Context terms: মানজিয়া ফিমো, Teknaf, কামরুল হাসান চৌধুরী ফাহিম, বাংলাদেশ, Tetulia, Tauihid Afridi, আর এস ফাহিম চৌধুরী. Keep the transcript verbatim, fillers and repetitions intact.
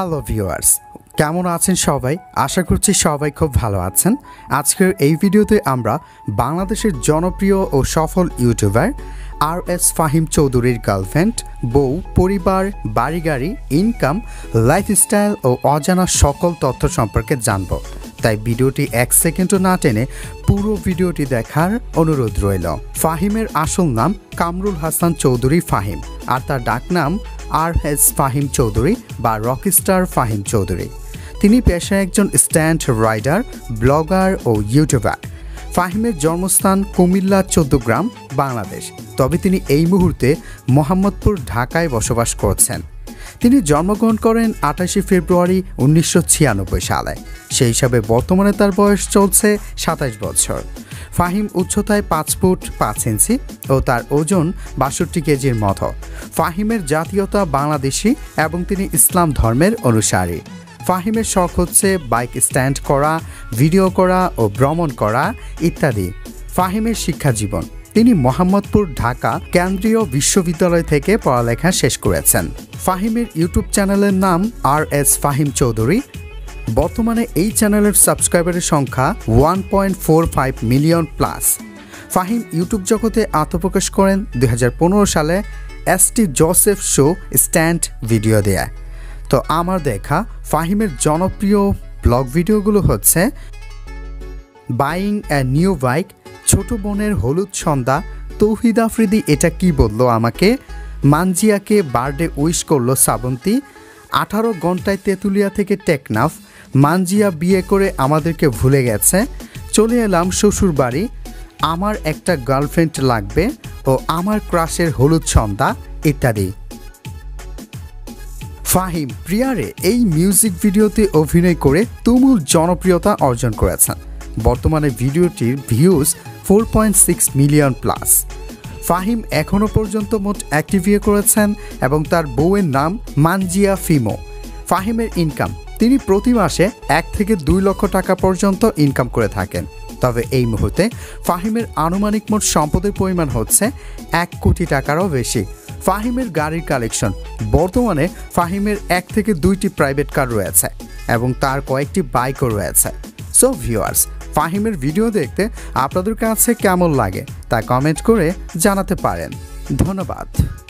Hello viewers, কেমন আছেন সবাই? আশা করছি সবাই খুব ভালো আছেন। আজকের এই ভিডিওতে আমরা বাংলাদেশের জনপ্রিয় ও সফল ইউটিউবার আর এস ফাহিম চৌধুরীর গার্লফ্রেন্ড, বউ, পরিবার, বাড়ি গাড়ি, ইনকাম, লাইফস্টাইল ও অজানা সকল তথ্য সম্পর্কে জানব। তাই ভিডিওটি এক সেকেন্ডও না টেনে পুরো ভিডিওটি দেখার অনুরোধ রইল। ফাহিমের আসল নাম কামরুল হাসান চৌধুরী ফাহিম, আর তার ডাকনাম আর এস ফাহিম চৌধুরী বা রকস্টার ফাহিম চৌধুরী। তিনি পেশায় একজন স্ট্যান্ড রাইডার, ব্লগার ও ইউটিউবার। ফাহিমের জন্মস্থান কুমিল্লা চৌদ্দগ্রাম, বাংলাদেশ। তবে তিনি এই মুহূর্তে মোহাম্মদপুর ঢাকায় বসবাস করছেন। তিনি জন্মগ্রহণ করেন আঠাশে ফেব্রুয়ারি উনিশশো ছিয়ানব্বই সালে। সেই হিসাবে বর্তমানে তার বয়স চলছে সাতাশ বছর। ফাহিম উচ্চতায় পাঁচ ফুট পাঁচ ইঞ্চি ও তার ওজন বাষট্টি কেজির মতো। ফাহিমের জাতীয়তা বাংলাদেশি এবং তিনি ইসলাম ধর্মের অনুসারী। ফাহিমের শখ হচ্ছে বাইক স্ট্যান্ড করা, ভিডিও করা ও ভ্রমণ করা ইত্যাদি। ফাহিমের শিক্ষাজীবন, তিনি মোহাম্মদপুর ঢাকা কেন্দ্রীয় বিশ্ববিদ্যালয় থেকে পড়ালেখা শেষ করেছেন। ফাহিমের ইউটিউব চ্যানেলের নাম আর এস ফাহিম চৌধুরী। বর্তমানে এই চ্যানেলের সাবস্ক্রাইবারের সংখ্যা one point four five million plus. Fahim YouTube জগতে আত্মপ্রকাশ করেন দুই হাজার পনেরো সালে S T Joseph show stunt video দেয়া। তো আমার দেখা ফাহিমের জনপ্রিয় ব্লগ ভিডিওগুলো হচ্ছে বাইং অ্যা নিউ বাইক, ছোট বোনের হলুদ সন্ধ্যা, তৌহিদ আফ্রিদি এটা কি বললো আমাকে, মানজিয়াকে বার্থডে উইশ করলো শ্রাবন্তী, আঠারো ঘন্টায় তেতুলিয়া থেকে টেকনাফ, মানজিয়া বিয়ে করে আমাদেরকে ভুলে গেছে, চলে এলাম শ্বশুর বাড়ি, আমার একটা গার্লফ্রেন্ড লাগবে ও আমার ক্রাশের হলুদ সন্ধ্যা ইত্যাদি। ফাহিম প্রিয়ারে এই মিউজিক ভিডিওতে অভিনয় করে তুমুল জনপ্রিয়তা অর্জন করেছেন। বর্তমানে ভিডিওটির views four point six million plus. Fahim এখনও পর্যন্ত মোট একটি বিয়ে করেছেন এবং তার বউয়ের নাম মানজিয়া ফিমো। ফাহিমের ইনকাম, তিনি প্রতি মাসে এক থেকে দুই লক্ষ টাকা পর্যন্ত ইনকাম করে থাকেন। তবে এই মুহূর্তে ফাহিমের আনুমানিক মোট সম্পদের পরিমাণ হচ্ছে এক কোটি টাকারও বেশি। ফাহিমের গাড়ির কালেকশন, বর্তমানে ফাহিমের এক থেকে দুইটি প্রাইভেট কার রয়েছে এবং তার কয়েকটি বাইকও রয়েছে। সো ভিউয়ার্স, ফাহিমের ভিডিও দেখতে আপনাদের কাছে কেমন লাগে তা কমেন্ট করে জানাতে পারেন। ধন্যবাদ।